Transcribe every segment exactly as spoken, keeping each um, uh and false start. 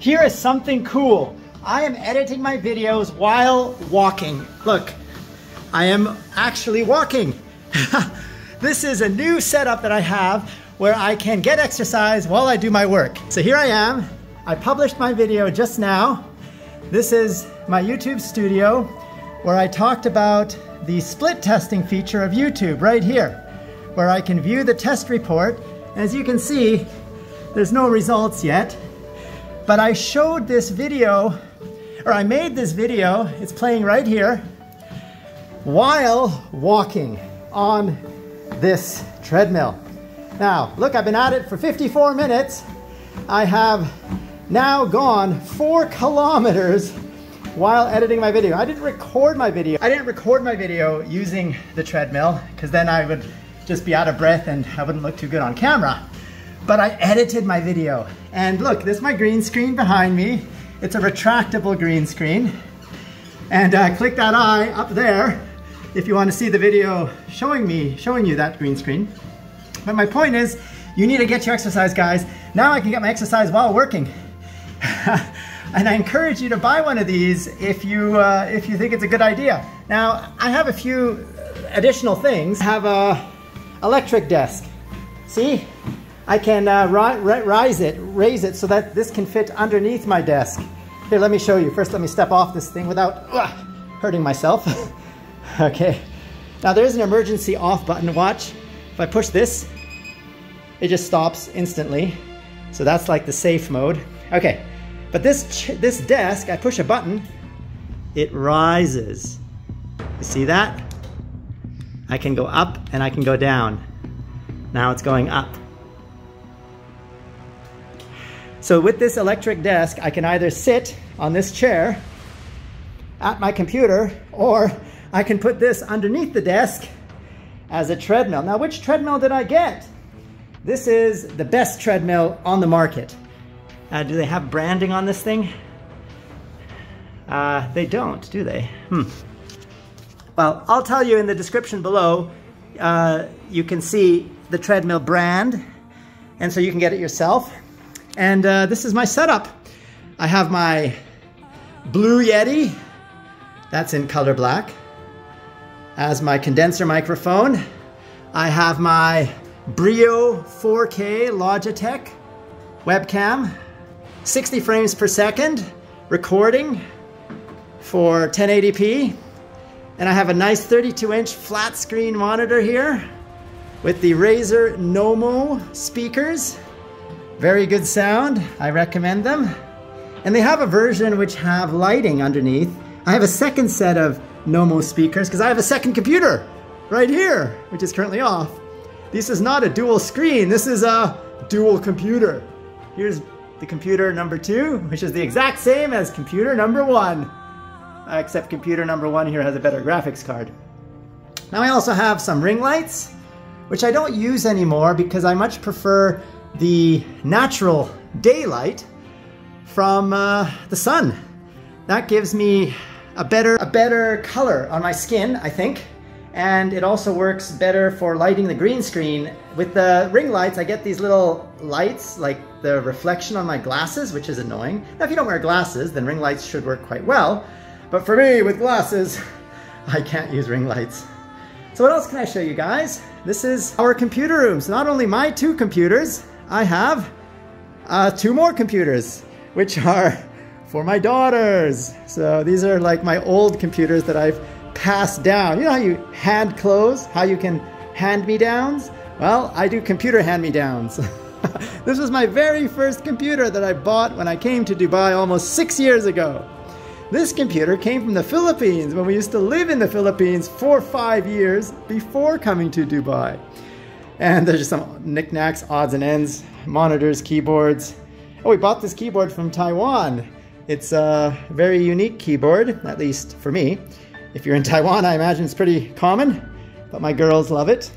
Here is something cool. I am editing my videos while walking. Look, I am actually walking. This is a new setup that I have where I can get exercise while I do my work. So here I am. I published my video just now. This is my YouTube studio where I talked about the split testing feature of YouTube right here, where I can view the test report. As you can see, there's no results yet, but I showed this video, or I made this video, it's playing right here, while walking on this treadmill. Now, look, I've been at it for fifty-four minutes. I have now gone four kilometers while editing my video. I didn't record my video. I didn't record my video using the treadmill because then I would just be out of breath and I wouldn't look too good on camera. But I edited my video. And look, this is my green screen behind me. It's a retractable green screen. And uh, click that eye up there if you want to see the video showing me, showing you that green screen. But my point is, you need to get your exercise, guys. Now I can get my exercise while working. And I encourage you to buy one of these if you uh, if you think it's a good idea. Now, I have a few additional things. I have a electric desk. See, I can uh, ri ri rise it, raise it so that this can fit underneath my desk. Here, let me show you. First, let me step off this thing without uh, hurting myself. Okay. Now there is an emergency off button. Watch. If I push this, it just stops instantly. So that's like the safe mode. Okay. But this, this desk, I push a button, it rises. You see that? I can go up and I can go down. Now it's going up. So with this electric desk, I can either sit on this chair at my computer, or I can put this underneath the desk as a treadmill. Now, which treadmill did I get? This is the best treadmill on the market. Uh, do they have branding on this thing? Uh, they don't, do they? Hmm. Well, I'll tell you in the description below, uh, you can see the treadmill brand, and so you can get it yourself. And uh, this is my setup. I have my Blue Yeti, that's in color black, as my condenser microphone. I have my Brio four K Logitech webcam. sixty frames per second recording for ten eighty p, and I have a nice thirty-two inch flat screen monitor here with the Razer Nommo speakers. Very good sound, I recommend them. And they have a version which have lighting underneath. I have a second set of Nommo speakers because I have a second computer right here, which is currently off. This is not a dual screen, this is a dual computer. Here's the computer number two, which is the exact same as computer number one, except computer number one here has a better graphics card. Now I also have some ring lights, which I don't use anymore because I much prefer the natural daylight from uh, the sun. That gives me a better, a better color on my skin, I think. And it also works better for lighting the green screen. With the ring lights, I get these little lights, like the reflection on my glasses, which is annoying. Now, if you don't wear glasses, then ring lights should work quite well. But for me, with glasses, I can't use ring lights. So what else can I show you guys? This is our computer room. So not only my two computers, I have uh, two more computers, which are for my daughters. So these are like my old computers that I've passed down. You know how you hand clothes, how you can hand me downs? Well, I do computer hand me downs. This was my very first computer that I bought when I came to Dubai almost six years ago. This computer came from the Philippines when we used to live in the Philippines for five years before coming to Dubai. And there's just some knickknacks, odds and ends, monitors, keyboards. Oh, we bought this keyboard from Taiwan. It's a very unique keyboard, at least for me. If you're in Taiwan, I imagine it's pretty common, but my girls love it.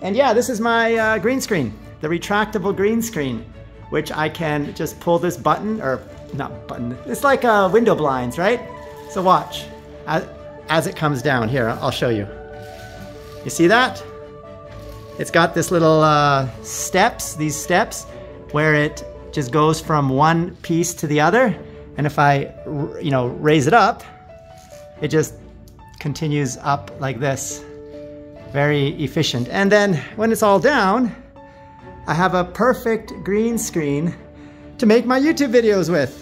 And yeah, this is my uh, green screen, the retractable green screen, which I can just pull this button, or not button, it's like uh, window blinds, right? So watch, as, as it comes down. Here, I'll show you. You see that? It's got this little uh, steps, these steps, where it just goes from one piece to the other. And if I, you know, raise it up, it just continues up like this. Very efficient. And then when it's all down, I have a perfect green screen to make my YouTube videos with.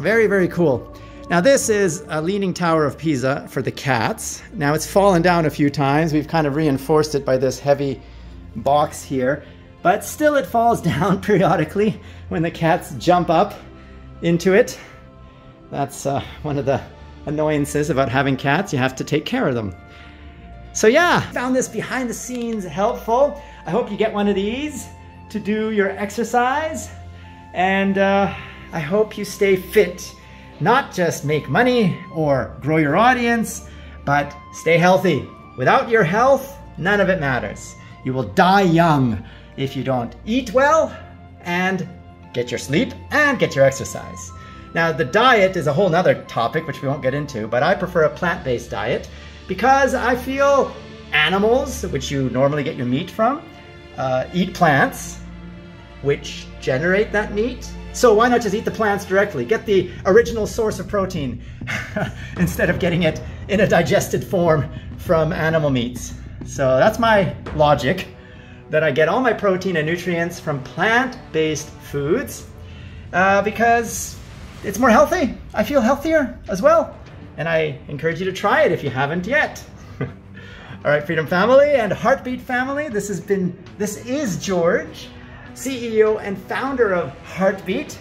Very, very cool. Now this is a Leaning Tower of Pisa for the cats. Now it's fallen down a few times. We've kind of reinforced it by this heavy box here, but still it falls down periodically when the cats jump up into it. That's uh, one of the annoyances about having cats. You have to take care of them. So yeah, found this behind the scenes helpful. I hope you get one of these to do your exercise. And uh, I hope you stay fit. Not just make money or grow your audience, but stay healthy. Without your health, none of it matters. You will die young if you don't eat well and get your sleep and get your exercise. Now, the diet is a whole nother topic, which we won't get into, but I prefer a plant-based diet because I feel animals, which you normally get your meat from, uh, eat plants, which generate that meat. So why not just eat the plants directly? Get the original source of protein instead of getting it in a digested form from animal meats. So that's my logic, that I get all my protein and nutrients from plant-based foods uh, because it's more healthy. I feel healthier as well. And I encourage you to try it if you haven't yet. All right, Freedom Family and Heartbeat Family, this has been, this is George, C E O and founder of Heartbeat,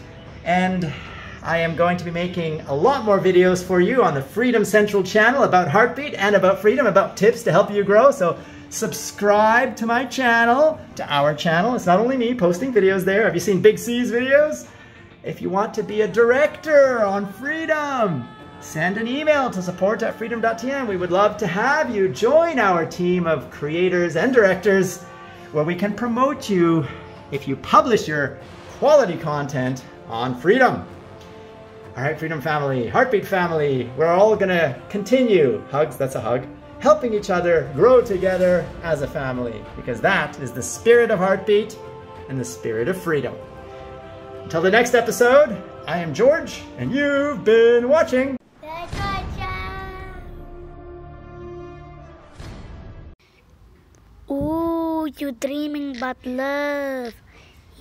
and I am going to be making a lot more videos for you on the Freedom Central channel about Heartbeat and about freedom, about tips to help you grow. So subscribe to my channel, to our channel. It's not only me posting videos there. Have you seen Big C's videos? If you want to be a director on Freedom, send an email to support at freedom dot t n. We would love to have you join our team of creators and directors where we can promote you if you publish your quality content on Freedom. All right, Freedom Family, Heartbeat Family, we're all gonna continue, hugs, that's a hug, helping each other grow together as a family, because that is the spirit of Heartbeat and the spirit of freedom. Until the next episode, I am George, and you've been watching The George Show. Ooh, you're dreaming about love.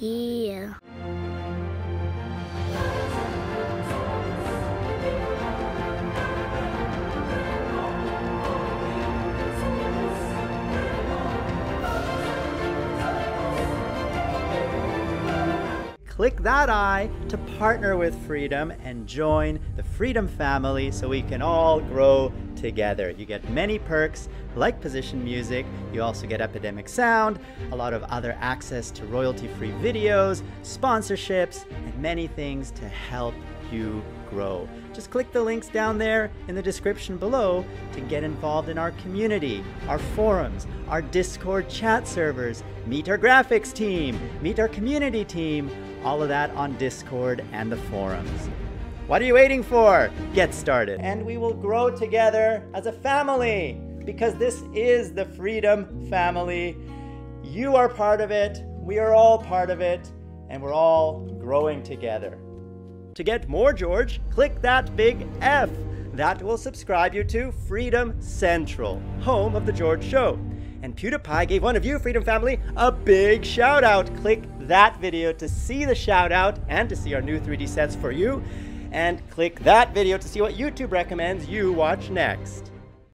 Yeah. Click that I to partner with Freedom and join the Freedom Family so we can all grow together. You get many perks like Position Music. You also get Epidemic Sound, a lot of other access to royalty-free videos, sponsorships, and many things to help you grow. Just click the links down there in the description below to get involved in our community, our forums, our Discord chat servers, meet our graphics team, meet our community team, all of that on Discord and the forums. What are you waiting for? Get started. And we will grow together as a family because this is the Freedom Family. You are part of it, we are all part of it, and we're all growing together. To get more George, click that big F. That will subscribe you to Freedom Central, home of The George Show. And PewDiePie gave one of you, Freedom Family, a big shout out. Click that video to see the shout out and to see our new three D sets for you. And click that video to see what YouTube recommends you watch next.